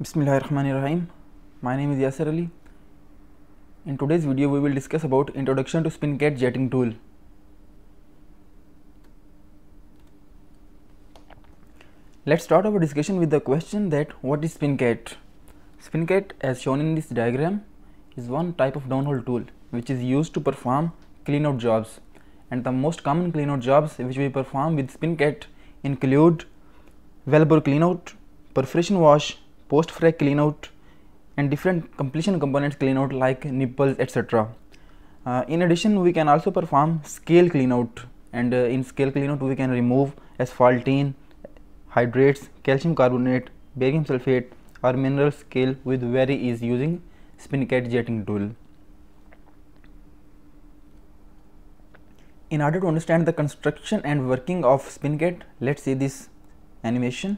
Bismillahirrahmanirrahim. My name is Yasir Ali. In today's video we will discuss about introduction to SpinCat jetting tool. Let's start our discussion with the question that what is SpinCat? SpinCat, as shown in this diagram, is one type of downhole tool which is used to perform cleanout jobs, and the most common cleanout jobs which we perform with SpinCat include wellbore cleanout, perforation wash, post frac cleanout, and different completion components cleanout like nipples, etc. In addition, we can also perform scale cleanout, and in scale cleanout we can remove asphaltene, hydrates, calcium carbonate, barium sulfate or mineral scale with very ease using SpinCat jetting tool. In order to understand the construction and working of SpinCat, let's see this animation.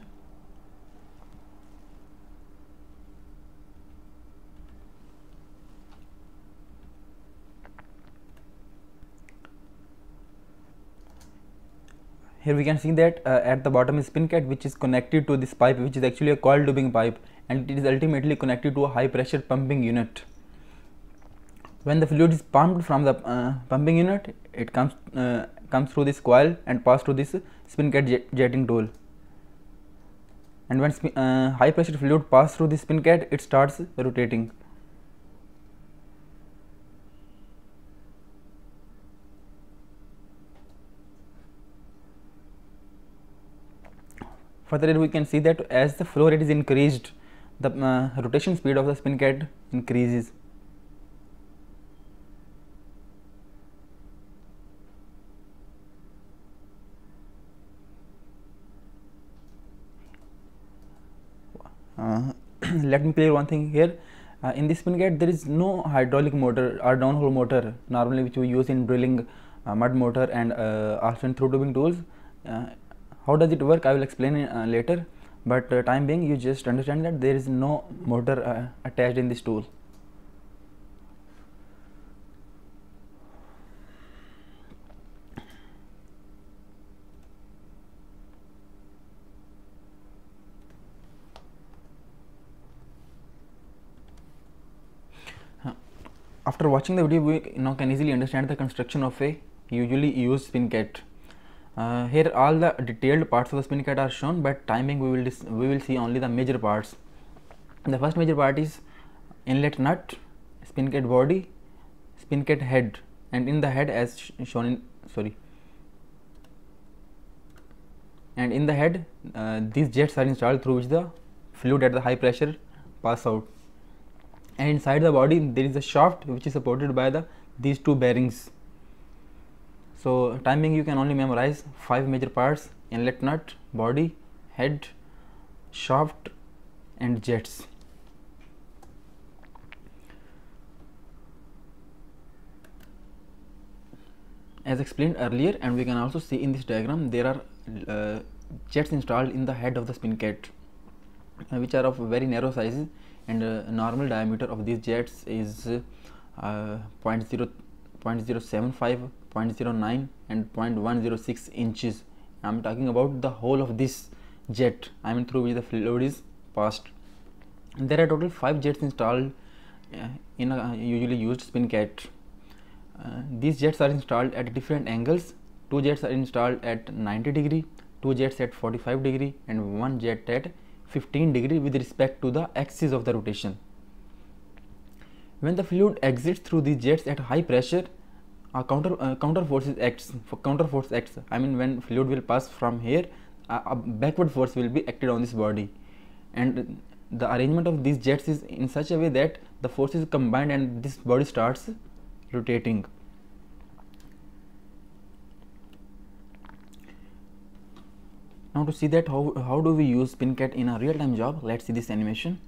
Here we can see that at the bottom is SpinCat, which is connected to this pipe, which is actually a coil tubing pipe, and it is ultimately connected to a high pressure pumping unit. When the fluid is pumped from the pumping unit, it comes through this coil and pass through this SpinCat jetting tool. And when high pressure fluid pass through this SpinCat, it starts rotating. Further, we can see that as the flow rate is increased, the rotation speed of the SpinCat increases. Let me clear one thing here. In this SpinCat, there is no hydraulic motor or downhole motor normally which we use in drilling, mud motor, and also in through tubing tools. How does it work? I will explain later, but time being you just understand that there is no motor attached in this tool. After watching the video, we now can easily understand the construction of a usually used SpinCat. Here all the detailed parts of the SpinCat are shown, but timing we will see only the major parts. The first major part is inlet nut, SpinCat body, SpinCat head, and in the head as shown, these jets are installed through which the fluid at the high pressure pass out. And inside the body there is a shaft which is supported by these two bearings. So, timing you can only memorize 5 major parts: inlet nut, body, head, shaft, and jets. As explained earlier, and we can also see in this diagram, there are jets installed in the head of the SpinCat, which are of very narrow sizes, and normal diameter of these jets is 0.075. 0.09 and 0.106 inches. I am talking about the whole of this jet, I mean through which the fluid is passed. And there are total 5 jets installed in a usually used SpinCat. These jets are installed at different angles. 2 jets are installed at 90 degree, 2 jets at 45 degree and 1 jet at 15 degree with respect to the axis of the rotation. When the fluid exits through these jets at high pressure, counter force acts. I mean, when fluid will pass from here, a backward force will be acted on this body, and the arrangement of these jets is in such a way that the force is combined and this body starts rotating. Now, to see that how do we use SpinCat in a real time job, let's see this animation.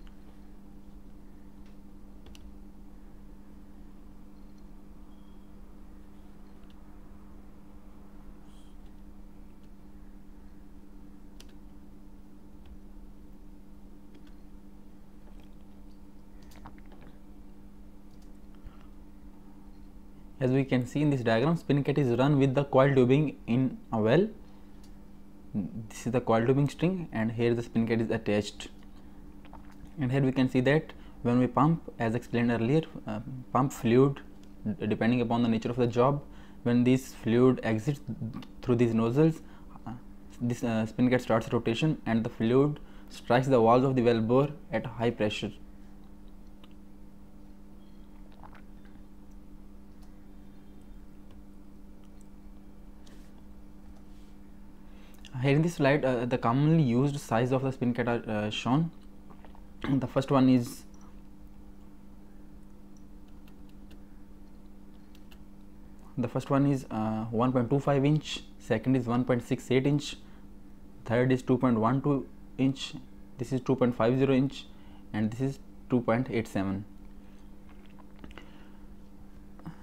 As we can see in this diagram, SpinCat is run with the coil tubing in a well. This is the coil tubing string, and here the SpinCat is attached. And here we can see that when we pump, as explained earlier, pump fluid depending upon the nature of the job, when this fluid exits through these nozzles, this SpinCat starts rotation and the fluid strikes the walls of the well bore at high pressure. Here in this slide, the commonly used size of the SpinCat are shown. The first one is the 1.25 inch, second is 1.68 inch, third is 2.12 inch, this is 2.50 inch, and this is 2.87.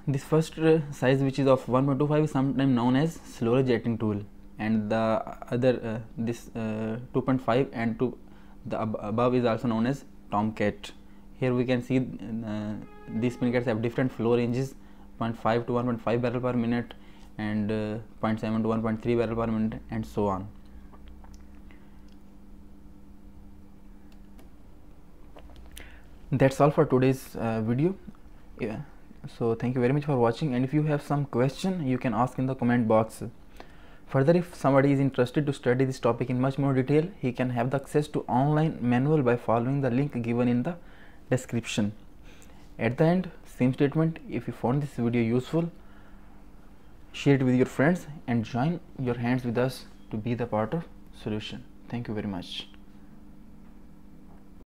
This first size, which is of 1.25, is sometimes known as slow jetting tool, and the other this 2.5 and above is also known as Tomcat. Here we can see these SpinCats have different flow ranges: 0.5 to 1.5 barrel per minute, and 0.7 to 1.3 barrel per minute, and so on. That's all for today's video. Yeah. So thank you very much for watching, and if you have some question, you can ask in the comment box. Further, if somebody is interested to study this topic in much more detail, he can have the access to online manual by following the link given in the description. At the end, same statement: if you found this video useful, share it with your friends and join your hands with us to be the part of solution. Thank you very much.